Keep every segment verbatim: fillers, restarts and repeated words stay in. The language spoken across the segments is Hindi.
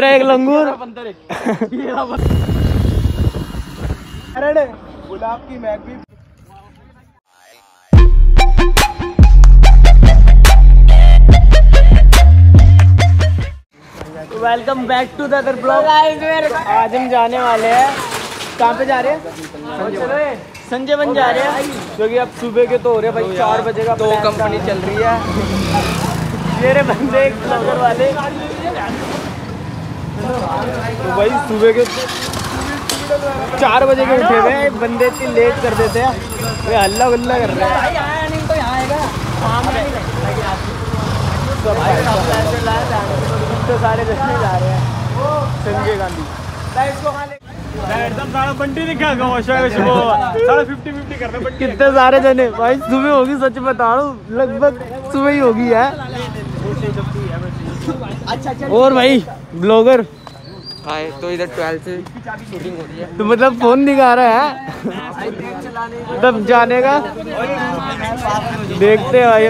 मेरा एक लंगूर बंदर अरे गुलाब की मैग भी। Welcome back to the other blog. आज हम जाने वाले हैं, कहाँ पे जा रहे हैं? संजय वन जा रहे हैं, जो कि अब सुबह के तो हो रहे हैं भाई चार बजे का। दो कंपनी चल रही है मेरे बंदे एक नगर वाले, तो भाई सुबह के चार बजे के उठे हुए बंदे इतनी लेट कर देते हैं, वे हल्ला गुल्ला कर रहे हैं। तो सारे देखने जा रहे हैं संजय गांधी। एकदम सारा बंटी दिखा फिफ्टी फिफ्टी कर रहे हैं कितने सारे जने भाई। सुबह होगी, सच बता रहा हूँ, लगभग सुबह ही होगी है। और भाई ब्लॉगर आए तो इधर ट्वेल्थ से शूटिंग हो रही है, तो मतलब फोन दिखा रहा है तब जाने का। देखते हैं भाई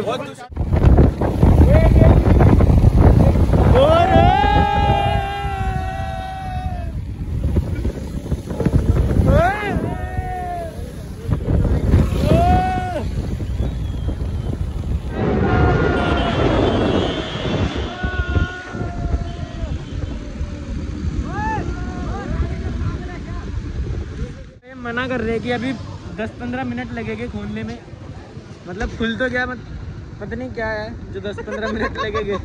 मना कर रहे हैं कि अभी दस पंद्रह मिनट लगेंगे खोलने में, मतलब खुल तो गया मत, पता नहीं क्या है जो दस पंद्रह मिनट लगेंगे।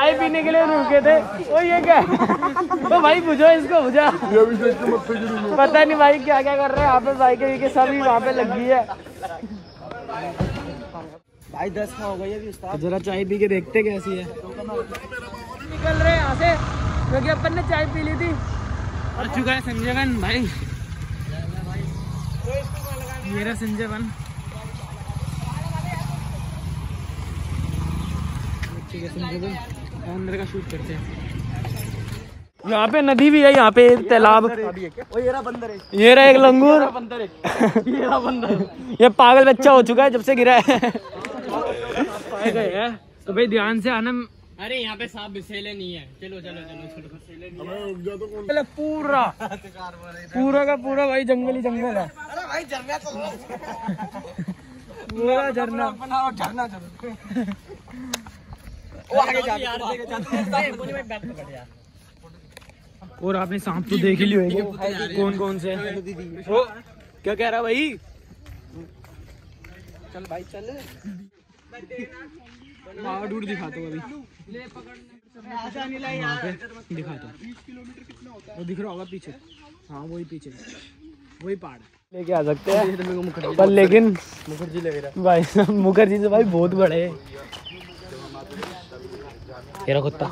चाय पीने के लिए रुके थे, वो ये क्या तो भाई बुझो इसको, बुझा पता नहीं भाई क्या क्या कर रहे हैं। यहाँ पे साइकिल के सभी वहाँ पे लगी है भाई, दस का हो गई। जरा चाय पी के देखते कैसी है। निकल रहे यहाँ से क्योंकि अपन ने चाय पी ली थी। और चुका है संजय वन भाई, मेरा संजय वन। ठीक है संजय, अंदर का शूट करते हैं। यहाँ पे नदी भी है, यहाँ पे एक तालाब। ये रहा एक लंगूर बंदर, ये पागल बच्चा हो चुका है जब से गिरा है। तो भाई ध्यान से आना। अरे यहाँ पे सांप बिसेले नहीं है। चलो चलो चलो चलो पूरा पूरा का पूरा भाई जंगल ही जंगल है। अरे भाई झरना पूरा झरना झरना। और आपने सांप तो देख ही होगा कौन कौन से। ओ, क्या कह रहा भाई? चल भाई चल दूर दिखाता हूँ, अभी दिखाता हूँ। वो दिख रहा होगा पीछे, हाँ वही पीछे वही पहाड़ लेके आ सकते हैं। पर लेकिन मुखर्जी लग रहा भाई, मुखर्जी से भाई बहुत बड़े। तेरा कुत्ता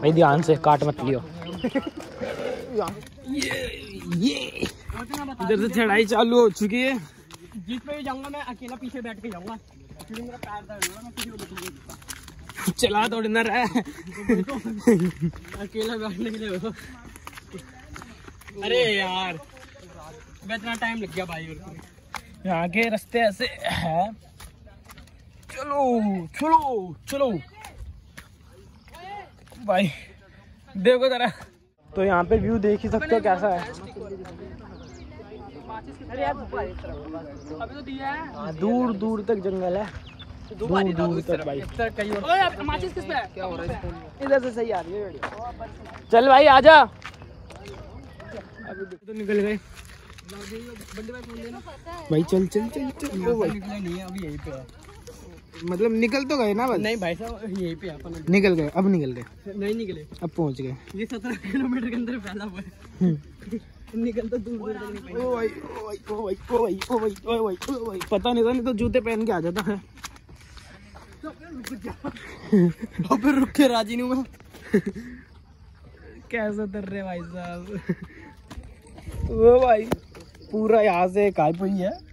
भाई ध्यान से काट मत लियो। ये ये इधर से चढ़ाई चालू हो चुकी है। जिसमें भी जाऊंगा मैं अकेला पीछे बैठ के जाऊंगा, मेरा पैर दर्द होगा, मैं किसी को बताऊंगा। चला थोड़ी ना रहा है अकेला बैठने के लिए। अरे यार इतना टाइम लग गया भाई, यहाँ के रास्ते ऐसे है। चलो चलो चलो भाई देखो जरा। तो यहाँ पे व्यू देख ही सकते हो कैसा है। है, दूर दूर तक जंगल है, दूर दूर तक भाई। इधर से सही आ रही है। चल भाई आजा। अभी तो निकल गए भाई, चल चल चल चल। मतलब निकल तो गए ना बस। नहीं भाई साहब यहीं पे अपन निकल गए। अब निकल गए? नहीं निकले, अब पहुंच गए। ये सत्रह किलोमीटर के अंदर फैला हुआ है। निकल तो दूर दूर तक। ओ भाई ओ भाई ओ भाई ओ भाई ओ भाई ओ भाई ओ भाई पता नहीं था, नहीं तो जूते पहन के आ जाता है। अब रुक के राजी नहीं हुआ। कैसे उतर रहे भाई साहब? वो भाई पूरा यहाँ से काय पड़ी है।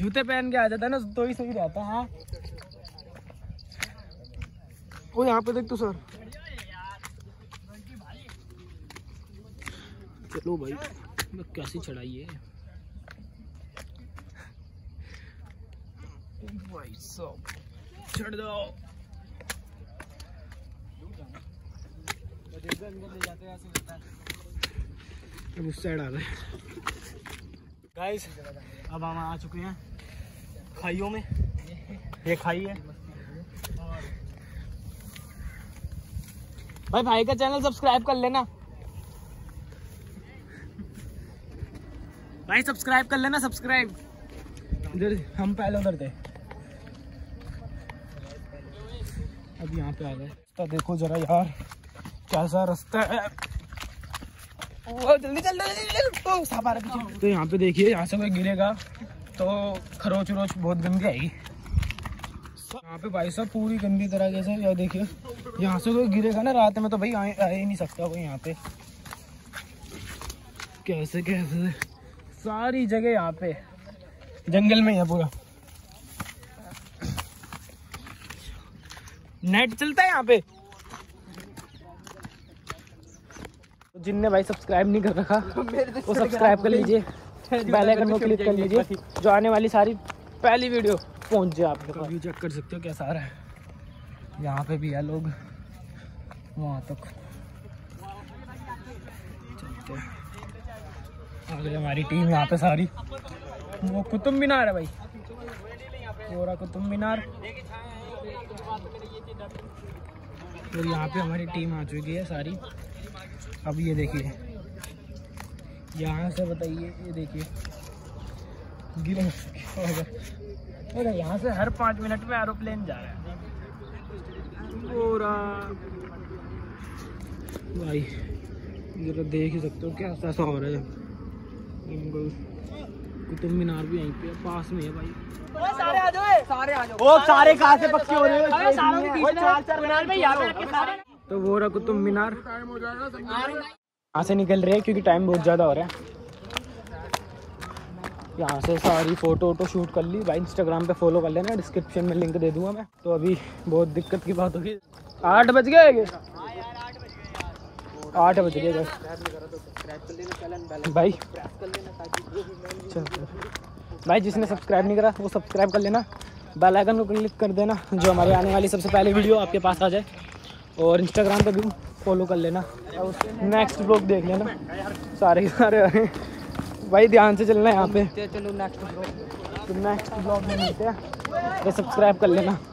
जूते पहन के आ जाता है ना तो ही सही रहता है। वो यहाँ पे देख तो सर। चलो भाई कैसी चढ़ाई है भाई साहब, चढ़ दो। अब उस साइड आ गए गाइस। अब हम आ चुके हैं खाइयों में। ये खाई है भाई। भाई का चैनल सब्सक्राइब कर लेना भाई, सब्सक्राइब कर लेना, सब्सक्राइब। इधर हम पहले उधर थे, अब यहाँ पे आ गए। तो देखो जरा यार कैसा रास्ता है। जल्दी चल जल्दी। तो यहाँ पे देखिए, यहाँ से कोई गिरेगा तो खरोच उरोच बहुत गंदी आएगी। यहाँ पे भाई साहब पूरी गंदी तरह जैसे यार देखिए, यहाँ से कोई गिरेगा ना रात में तो भाई आ ही नहीं सकता कोई यहाँ पे। कैसे कैसे सारी जगह यहाँ पे जंगल में है पूरा। नेट चलता है यहाँ पे। जिनने भाई सब्सक्राइब नहीं कर रखा वो सब्सक्राइब कर लीजिए, बेल आइकन को क्लिक कर लीजिए, जो आने वाली सारी पहली वीडियो पहुंच जाए आपके पास। व्यू चेक कर सकते हो कैसा आ रहा है। यहाँ पे भी है लोग वहाँ तक। चलते हमारी टीम यहाँ पे सारी। वो कुतुब मीनार है भाई, पूरा कुतुब मीनार। और यहाँ पे हमारी टीम आ चुकी है सारी। अब ये देखिए यहाँ से, बताइए ये देखिए गिरा होगा। और यहाँ से हर पाँच मिनट में एरोप्लेन जा रहा है पूरा। भाई जरा देख ही सकते हो क्या ऐसा हो रहा है। कुतुब मीनार भी यहीं पे पास में है भाई। सारे आ जाओ, सारे आ जाओ। वो सारे कहाँ से पक्षी हो रहे हैं? तो वो रहा कुतुब मीनार। यहाँ से निकल रहे हैं क्योंकि टाइम बहुत ज़्यादा हो रहा है। यहाँ से सारी फ़ोटो वोटो शूट कर ली भाई। इंस्टाग्राम पे फॉलो कर लेना, डिस्क्रिप्शन में लिंक दे दूँगा मैं। तो अभी बहुत दिक्कत की बात होगी। आठ बज गए आठ बज गए भाई। भाई जिसने सब्सक्राइब नहीं करा वो सब्सक्राइब कर लेना, बेल आइकन को क्लिक कर देना, जो हमारी आने वाली सबसे पहली वीडियो आपके पास आ जाए। और इंस्टाग्राम पे भी फॉलो कर लेना, नेक्स्ट व्लॉग देख लेना सारे सारे। अरे भाई ध्यान से चलना यहाँ पे। चलो नेक्स्ट व्लॉग, नेक्स्ट व्लॉग में मिलते हैं। सब्सक्राइब कर लेना।